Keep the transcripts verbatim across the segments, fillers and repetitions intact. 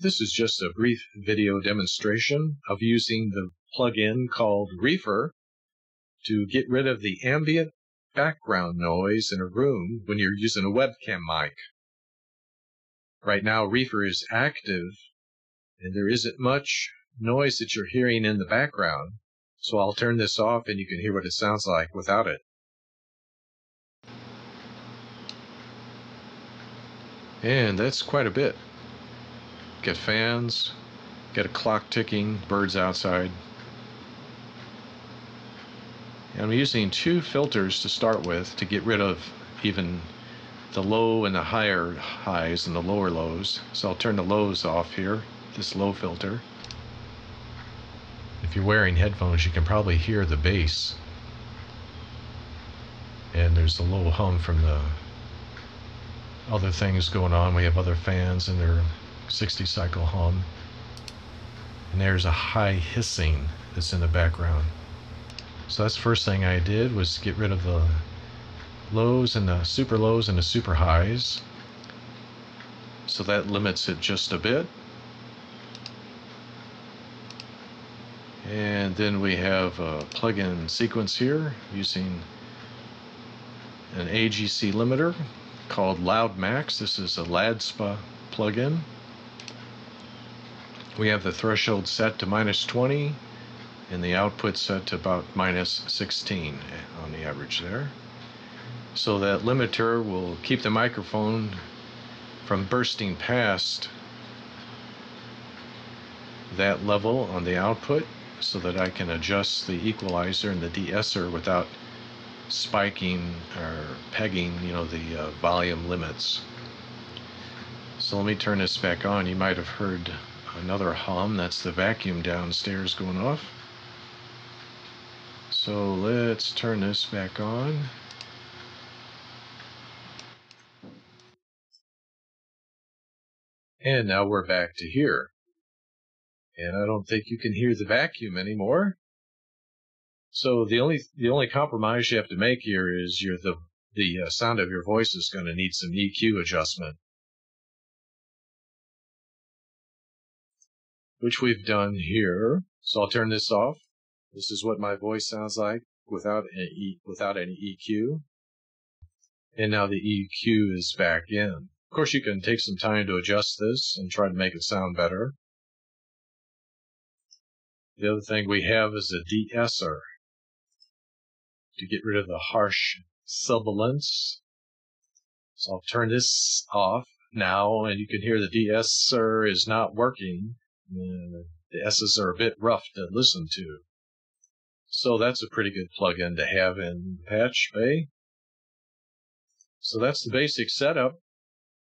This is just a brief video demonstration of using the plugin called ReaFIR to get rid of the ambient background noise in a room when you're using a webcam mic. Right now, ReaFIR is active, and there isn't much noise that you're hearing in the background, so I'll turn this off and you can hear what it sounds like without it. And that's quite a bit. Get fans, get a clock ticking, birds outside. And I'm using two filters to start with to get rid of even the low and the higher highs and the lower lows. So I'll turn the lows off here, this low filter. If you're wearing headphones, you can probably hear the bass. And there's the low hum from the other things going on. We have other fans and they're sixty cycle hum, and there's a high hissing that's in the background. So that's the first thing I did, was get rid of the lows and the super lows and the super highs. So that limits it just a bit. And then we have a plug-in sequence here using an A G C limiter called Loud Max. This is a LADSPA plug-in. We have the threshold set to minus twenty and the output set to about minus sixteen on the average there. So that limiter will keep the microphone from bursting past that level on the output so that I can adjust the equalizer and the de-esser without spiking or pegging, you know, the uh, volume limits. So let me turn this back on. You might have heard another hum. That's the vacuum downstairs going off. So let's turn this back on. And now we're back to here. And I don't think you can hear the vacuum anymore. So the only the only compromise you have to make here is your the the uh, sound of your voice is going to need some E Q adjustment, which we've done here. So I'll turn this off. This is what my voice sounds like without any, without any E Q. And now the E Q is back in. Of course, you can take some time to adjust this and try to make it sound better. The other thing we have is a de-esser to get rid of the harsh sibilance. So I'll turn this off now, and you can hear the de-esser is not working. And the S's are a bit rough to listen to. So that's a pretty good plugin to have in Patch Bay. So that's the basic setup.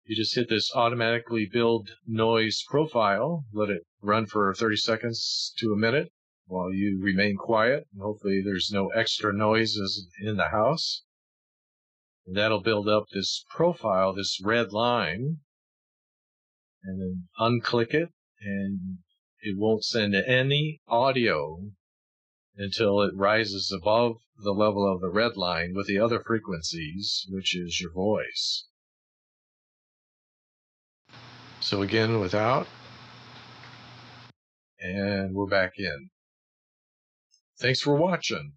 You just hit this automatically build noise profile, let it run for thirty seconds to a minute while you remain quiet, and hopefully there's no extra noises in the house. And that'll build up this profile, this red line, and then unclick it. And it won't send any audio until it rises above the level of the red line with the other frequencies, which is your voice. So again, without, and we're back in. Thanks for watching.